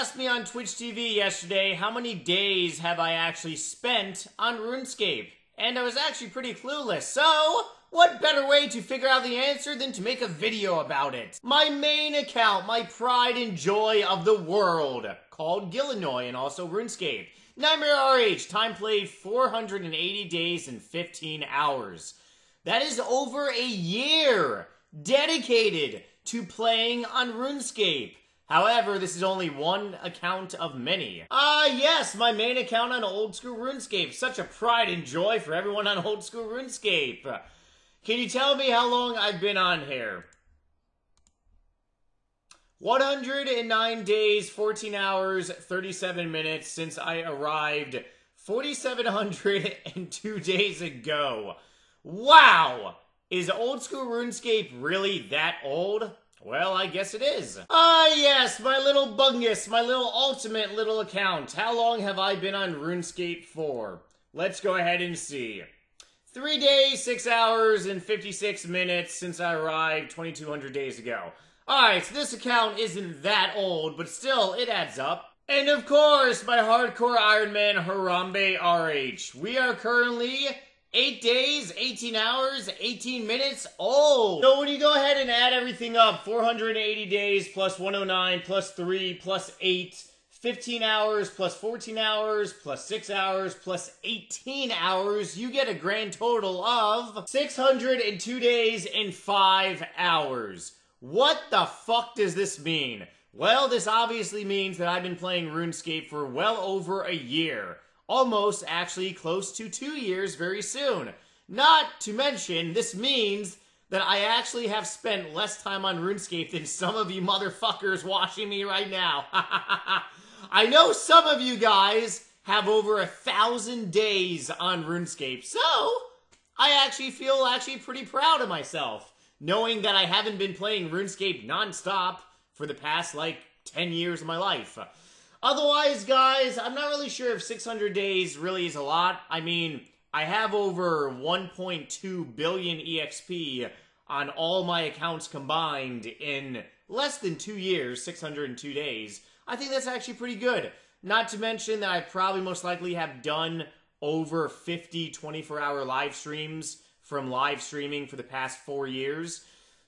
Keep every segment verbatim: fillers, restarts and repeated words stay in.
asked me on Twitch T V yesterday how many days have I actually spent on RuneScape, and I was actually pretty clueless, so what better way to figure out the answer than to make a video about it? My main account, my pride and joy of the world, called Gilanoi and also RuneScape. Nightmare R H, time played four hundred eighty days and fifteen hours. That is over a year dedicated to playing on RuneScape. However, this is only one account of many. Ah, uh, yes, my main account on Old School RuneScape. Such a pride and joy for everyone on Old School RuneScape. Can you tell me how long I've been on here? one hundred nine days, fourteen hours, thirty-seven minutes since I arrived four thousand seven hundred two days ago. Wow! Is Old School RuneScape really that old? Well, I guess it is. Ah, yes, my little bungus, my little ultimate little account. How long have I been on RuneScape for? Let's go ahead and see. Three days, six hours, and fifty-six minutes since I arrived twenty-two hundred days ago. Alright, so this account isn't that old, but still, it adds up. And of course, my hardcore Iron Man, Harambe R H. We are currently eight days, eighteen hours, eighteen minutes old. So when you go ahead and add everything up, four hundred eighty days plus one hundred nine plus three plus eight, fifteen hours plus fourteen hours plus six hours plus eighteen hours, you get a grand total of six hundred two days and five hours. What the fuck does this mean? Well, this obviously means that I've been playing RuneScape for well over a year. Almost, actually, close to two years very soon. Not to mention, this means that I actually have spent less time on RuneScape than some of you motherfuckers watching me right now. I know some of you guys have over a thousand days on RuneScape, so I actually feel actually pretty proud of myself, knowing that I haven't been playing RuneScape nonstop for the past, like, ten years of my life. Otherwise, guys, I'm not really sure if six hundred days really is a lot. I mean, I have over one point two billion E X P on all my accounts combined in less than two years, six hundred two days. I think that's actually pretty good. Not to mention that I probably most likely have done over fifty twenty-four hour live streams from live streaming for the past four years.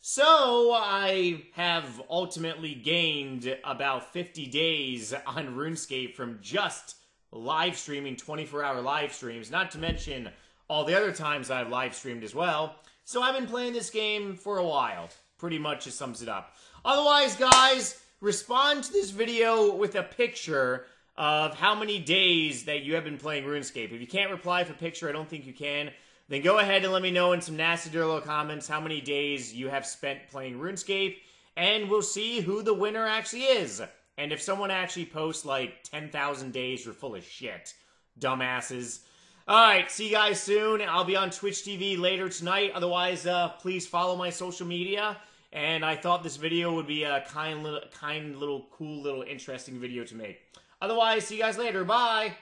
So, I have ultimately gained about fifty days on RuneScape from just live streaming twenty-four hour live streams, not to mention all the other times I've live streamed as well. So, I've been playing this game for a while. Pretty much just sums it up. Otherwise, guys, respond to this video with a picture of how many days that you have been playing RuneScape. If you can't reply with a picture, I don't think you can. Then go ahead and let me know in some nasty dirty comments how many days you have spent playing RuneScape, and we'll see who the winner actually is. And if someone actually posts like ten thousand days, you're full of shit, dumbasses. Alright, see you guys soon. I'll be on Twitch T V later tonight. Otherwise, uh, please follow my social media. And I thought this video would be a kind little, kind little, cool little interesting video to make. Otherwise, see you guys later. Bye!